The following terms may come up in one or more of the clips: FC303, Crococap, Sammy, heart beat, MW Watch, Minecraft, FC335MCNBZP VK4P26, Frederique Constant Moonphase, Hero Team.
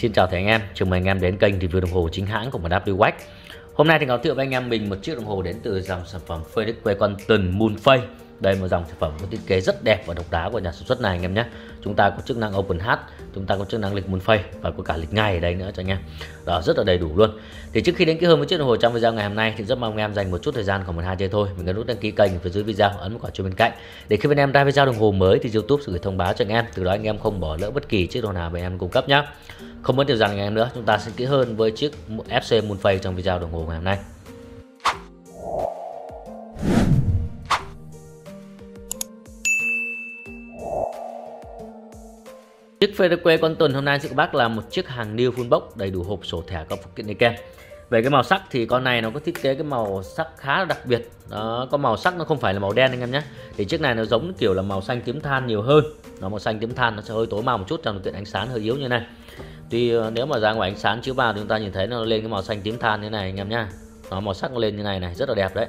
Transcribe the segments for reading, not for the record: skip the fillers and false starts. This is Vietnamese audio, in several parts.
Xin chào thầy anh em, chào mừng anh em đến kênh review đồng hồ chính hãng của MW Watch. Hôm nay thì giới thiệu với anh em mình một chiếc đồng hồ đến từ dòng sản phẩm Frederique Constant Moonphase. Đây là một dòng sản phẩm có thiết kế rất đẹp và độc đáo của nhà sản xuất này anh em nhé. Chúng ta có chức năng Open Heart, chúng ta có chức năng lịch Moonphase và có cả lịch ngày ở đây nữa cho anh em. Đó, rất là đầy đủ luôn. Thì trước khi đến kỹ hơn với chiếc đồng hồ trong video ngày hôm nay thì rất mong anh em dành một chút thời gian khoảng 1-2 giây thôi, mình nhấn nút đăng ký kênh phía dưới video, ấn quả chuông bên cạnh để khi bên em ra video đồng hồ mới thì YouTube sẽ gửi thông báo cho anh em, từ đó anh em không bỏ lỡ bất kỳ chiếc đồng hồ nào bên em cung cấp nhé. Không muốn điều rằng anh em nữa, chúng ta sẽ kỹ hơn với chiếc FC Moonphase trong video đồng hồ ngày hôm nay. Chiếc Frederique Constant hôm nay cho các bác là một chiếc hàng new full box đầy đủ hộp, sổ thẻ, có phụ kiện đi kèm. Về cái màu sắc thì con này nó có thiết kế cái màu sắc khá là đặc biệt. Đó, có màu sắc nó không phải là màu đen anh em nhé. Thì chiếc này nó giống kiểu là màu xanh tím than nhiều hơn. Nó màu xanh tím than nó sẽ hơi tối màu một chút trong điều kiện ánh sáng hơi yếu như này. Tuy nếu mà ra ngoài ánh sáng chiếu vào thì chúng ta nhìn thấy nó lên cái màu xanh tím than như này anh em nhé. Nó màu sắc nó lên như này này, rất là đẹp đấy.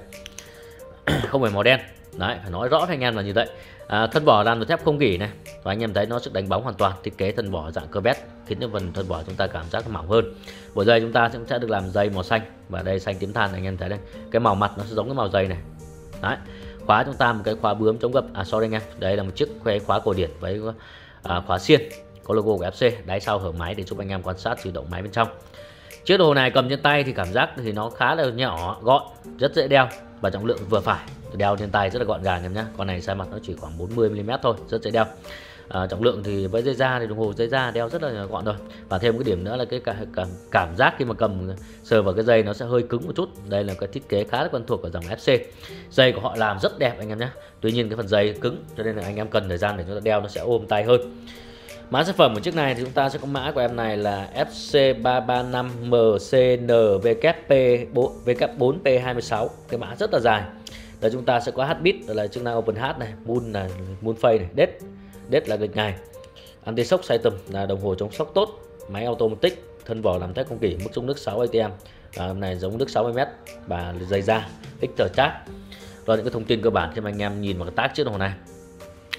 Không phải màu đen. Đấy, phải nói rõ với anh em là như vậy. Thân vỏ làm từ thép không gỉ này, và anh em thấy nó sức đánh bóng hoàn toàn. Thiết kế thân vỏ dạng cơ bét khiến cho phần thân vỏ chúng ta cảm giác mỏng hơn. Bộ dây chúng ta sẽ được làm dây màu xanh, và đây xanh tím than anh em thấy đây, cái màu mặt nó sẽ giống cái màu dây này. Đấy, khóa chúng ta một cái khóa bướm chống gập. Sorry anh em, đây là một chiếc khóa cổ điển với khóa xiên có logo của FC. Đáy sau hở máy để giúp anh em quan sát chuyển động máy bên trong. Chiếc đồng hồ này cầm trên tay thì cảm giác thì nó khá là nhỏ gọn, rất dễ đeo và trọng lượng vừa phải. Đeo trên tay rất là gọn gàng em nhé. Con này size mặt nó chỉ khoảng 40mm thôi, rất dễ đeo. Trọng lượng thì với dây da thì đồng hồ dây da đeo rất là gọn rồi. Và thêm một cái điểm nữa là cái cảm giác khi mà cầm sờ vào cái dây nó sẽ hơi cứng một chút. Đây là cái thiết kế khá là quen thuộc của dòng FC. Dây của họ làm rất đẹp anh em nhé. Tuy nhiên cái phần dây cứng cho nên là anh em cần thời gian để chúng ta đeo nó sẽ ôm tay hơn. Mã sản phẩm của chiếc này thì chúng ta sẽ có mã của em này là FC335MCNBZP VK4P26. Cái mã rất là dài. Đây chúng ta sẽ có heartbeat là chức năng open heart này, moon là moonphase này, date là lịch ngày, anti sốc system là đồng hồ chống sốc tốt, máy automatic, thân vỏ làm thép không gỉ, mức dung nước 6 atm này giống nước 60m và dày da, tích trở chát. Rồi những cái thông tin cơ bản cho anh em nhìn vào cái tác chiếc đồng hồ này.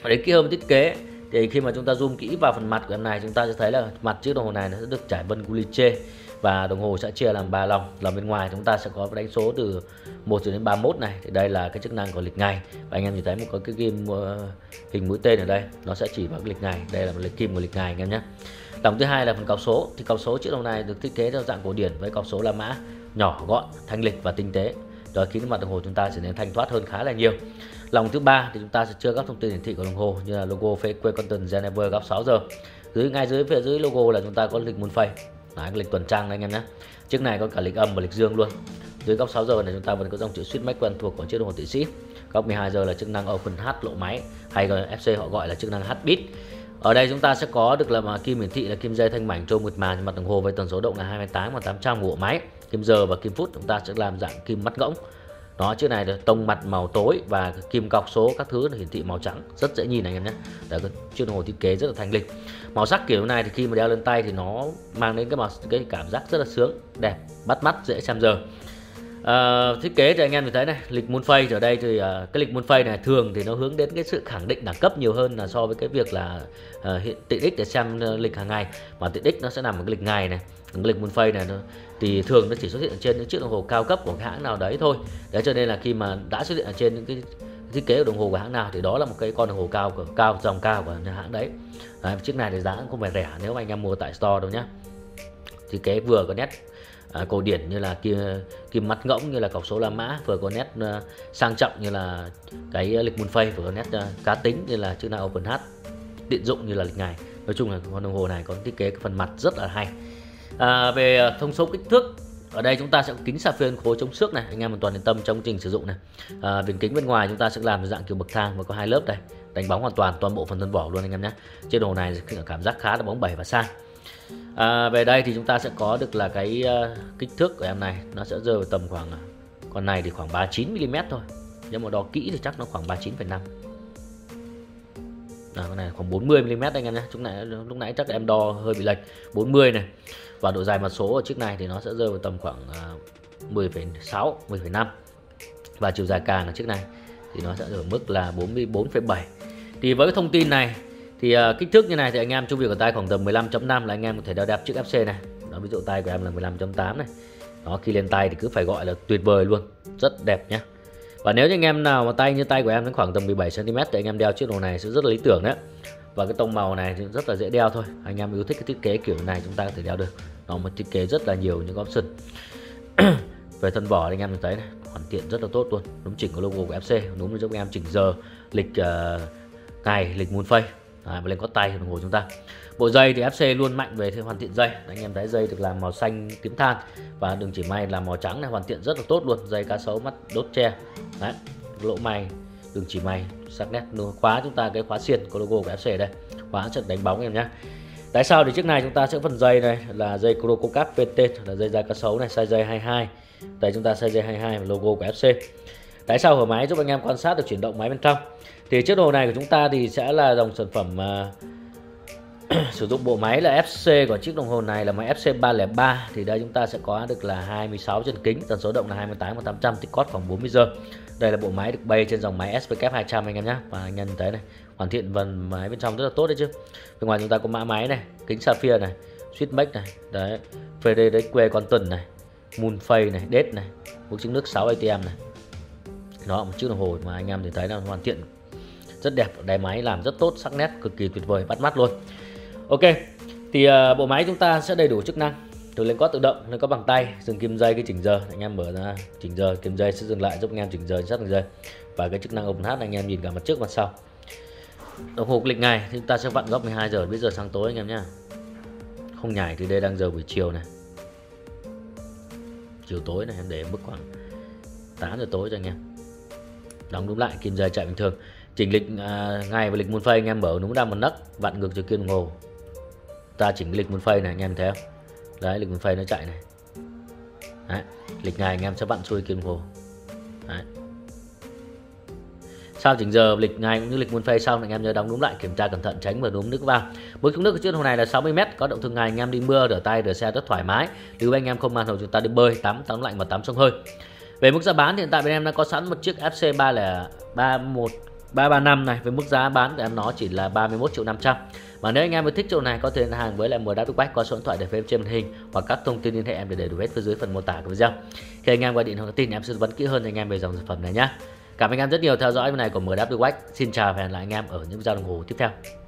Đến khi hôm thiết kế thì khi mà chúng ta zoom kỹ vào phần mặt của em này chúng ta sẽ thấy là mặt chiếc đồng hồ này nó sẽ được trải vân gulice và đồng hồ sẽ chia làm 3 lòng. Lòng bên ngoài chúng ta sẽ có đánh số từ 1 đến 31 này, thì đây là cái chức năng của lịch ngày. Và anh em nhìn thấy một cái kim hình mũi tên ở đây, nó sẽ chỉ vào cái lịch ngày. Đây là một lịch kim của lịch ngày anh em nhé. Lòng thứ hai là phần cọc số, thì cọc số chiếc đồng hồ này được thiết kế theo dạng cổ điển với cọc số là mã nhỏ gọn, thanh lịch và tinh tế. Đó khiến mặt đồng hồ chúng ta trở nên thanh thoát hơn khá là nhiều. Lòng thứ ba thì chúng ta sẽ chưa các thông tin hiển thị của đồng hồ như là logo Frederique Constant Geneva góc 6 giờ. Ngay dưới logo là chúng ta có lịch Moonphase. Đấy, lịch tuần trang này anh em nhé. Chiếc này có cả lịch âm và lịch dương luôn. Dưới góc 6 giờ này chúng ta vẫn có dòng chữ switch mic quen thuộc của chiếc đồng hồ Thụy Sĩ. Góc 12 giờ là chức năng open heart lộ máy, hay FC họ gọi là chức năng heartbeat. Ở đây chúng ta sẽ có được là kim hiển thị là kim dây thanh mảnh trôi mượt mà trên mặt đồng hồ với tần số động là 28/800 của bộ máy. Kim giờ và kim phút chúng ta sẽ làm dạng kim mắt ngỗng. Đó, chiếc này là tông mặt màu tối và kim cọc số các thứ hiển thị màu trắng, rất dễ nhìn này anh em nhé. Đấy, chiếc đồng hồ thiết kế rất là thanh lịch. Màu sắc kiểu này thì khi mà đeo lên tay thì nó mang đến cái cảm giác rất là sướng, đẹp, bắt mắt, dễ xem giờ. Thiết kế thì anh em thấy này, lịch Moonphase ở đây thì cái lịch Moonphase này thường thì nó hướng đến cái sự khẳng định đẳng cấp nhiều hơn là so với cái việc là hiện tiện ích để xem lịch hàng ngày, mà tiện ích nó sẽ nằm ở cái lịch ngày này. Cái lịch Moonphase này thì thường nó chỉ xuất hiện trên những chiếc đồng hồ cao cấp của hãng nào đấy thôi. Đấy cho nên là khi mà đã xuất hiện ở trên những cái thiết kế của đồng hồ của hãng nào thì đó là một cái con đồng hồ dòng cao của hãng đấy. Đấy, chiếc này thì giá cũng không phải rẻ nếu mà anh em mua tại store đâu nhá. Thiết kế vừa có nét cổ điển như là kim mắt ngỗng như là cọc số La Mã, vừa có nét sang trọng như là cái lịch Moonphase, vừa có nét cá tính như là chức năng open heart, tiện dụng như là lịch ngày. Nói chung là con đồng hồ này có thiết kế cái phần mặt rất là hay. Về thông số kích thước, ở đây chúng ta sẽ có kính sa phên khối chống xước này, anh em hoàn toàn yên tâm trong trình sử dụng này. Viền kính bên ngoài chúng ta sẽ làm dạng kiểu bậc thang và có 2 lớp này, đánh bóng hoàn toàn bộ phần thân vỏ luôn anh em nhé. Chiếc đồng hồ này cảm giác khá là bóng bẩy và sang. Về đây thì chúng ta sẽ có được là cái kích thước của em này nó sẽ rơi vào tầm khoảng, con này thì khoảng 39mm thôi, nhưng mà đo kỹ thì chắc nó khoảng 39,5. Con này khoảng 40mm anh em nhé. Lúc nãy chắc em đo hơi bị lệch, 40 này. Và độ dài mặt số ở chiếc này thì nó sẽ rơi vào tầm khoảng 10,6, 10,5. Và chiều dài càng ở chiếc này thì nó sẽ ở mức là 44,7. Thì với cái thông tin này Thì kích thước như này thì anh em trung bình của tay khoảng tầm 15.5 là anh em có thể đo đạp chiếc FC này. Đó, ví dụ tay của em là 15.8 này. Đó, khi lên tay thì cứ phải gọi là tuyệt vời luôn, rất đẹp nhé. Và nếu như anh em nào mà tay như tay của em đến khoảng tầm 17cm thì anh em đeo chiếc đồ này sẽ rất là lý tưởng đấy. Và cái tông màu này thì rất là dễ đeo thôi. Anh em yêu thích cái thiết kế kiểu này chúng ta có thể đeo được. Nó một thiết kế rất là nhiều những option. Về thân vỏ anh em thấy này, hoàn thiện rất là tốt luôn. Đúng chỉnh có logo của FC, đúng giúp anh em chỉnh giờ, lịch ngày, lịch Moonphase. Và lên có tay đồng hồ chúng ta. Bộ dây thì FC luôn mạnh về hoàn thiện dây. Anh em thấy dây được làm màu xanh tím than và đường chỉ may là màu trắng này, hoàn thiện rất là tốt luôn. Dây cá sấu mắt đốt tre. Đấy, lỗ may, đường chỉ may, sắc nét. Khóa chúng ta cái khóa xiên có logo của FC đây. Khóa trận đánh bóng em nhé. Tại sao thì chiếc này chúng ta sẽ phần dây này là dây Crococap PT là dây da cá sấu này, size dây 22. Đây chúng ta size dây 22 và logo của FC. Tại sao hở máy giúp anh em quan sát được chuyển động máy bên trong. Thì chiếc đồ này của chúng ta thì sẽ là dòng sản phẩm sử dụng bộ máy là FC của chiếc đồng hồ này là máy FC303. Thì đây chúng ta sẽ có được là 26 chân kính, tần số động là 28/800, tích cót khoảng 40 giờ. Đây là bộ máy được bay trên dòng máy SVK200 anh em nhé. Và anh em thấy này, hoàn thiện phần máy bên trong rất là tốt đấy chứ. Bên ngoài chúng ta có mã máy này, kính sapphire này, switchmax này, đấy, Frederique Constant này, Moonphase này, date này, một chứng nước 6 ATM này. Đó, một chiếc đồng hồ mà anh em thì thấy là hoàn thiện rất đẹp, đáy máy làm rất tốt, sắc nét cực kỳ tuyệt vời, bắt mắt luôn. Ok, thì bộ máy chúng ta sẽ đầy đủ chức năng từ lên có tự động, lên có bằng tay, dừng kim dây, cái chỉnh giờ anh em mở ra chỉnh giờ, kim dây sẽ dừng lại giúp anh em chỉnh giờ, sát đường dây và cái chức năng open heart anh em nhìn cả mặt trước mặt sau. Đồng hồ lịch ngày chúng ta sẽ vặn góc 12 giờ biết giờ sáng tối anh em nhá, không nhảy thì đây đang giờ buổi chiều này, chiều tối này em để mức khoảng 8 giờ tối cho anh em. Đóng đúng lại, kim dây chạy bình thường. Chỉnh lịch ngày và lịch Moonphase anh em mở đúng ra một nấc, vặn ngược chiều kim đồng hồ. Ta chỉnh lịch Moonphase này anh em thấy không? Đấy, lịch Moonphase nó chạy này. Đấy, lịch ngày anh em sẽ vặn xuôi kim đồng hồ. Đấy. Sau chỉnh giờ lịch ngày cũng như lịch Moonphase xong anh em nhớ đóng đúng lại, kiểm tra cẩn thận tránh và đốm nước vào. Mức chống nước của chiếc đồng hồ này là 60 m, có động thương ngày anh em đi mưa, rửa tay, rửa xe rất thoải mái. Nếu anh em không mang hồ chúng ta đi bơi, tắm lạnh và tắm sông hơi. Về mức giá bán thì hiện tại bên em đã có sẵn một chiếc FC 335 này với mức giá bán của em nó chỉ là 31.500.000. Và nếu anh em thích chỗ này có thể đặt hàng với lại MW Watch qua số điện thoại để phía trên màn hình hoặc các thông tin liên hệ em để đầy đủ hết phía dưới phần mô tả của video. Khi anh em gọi điện hoặc tin em sẽ tư vấn kỹ hơn cho anh em về dòng sản phẩm này nhé. Cảm ơn anh em rất nhiều theo dõi video này của MW Watch. Xin chào và hẹn gặp lại anh em ở những video đồng hồ tiếp theo.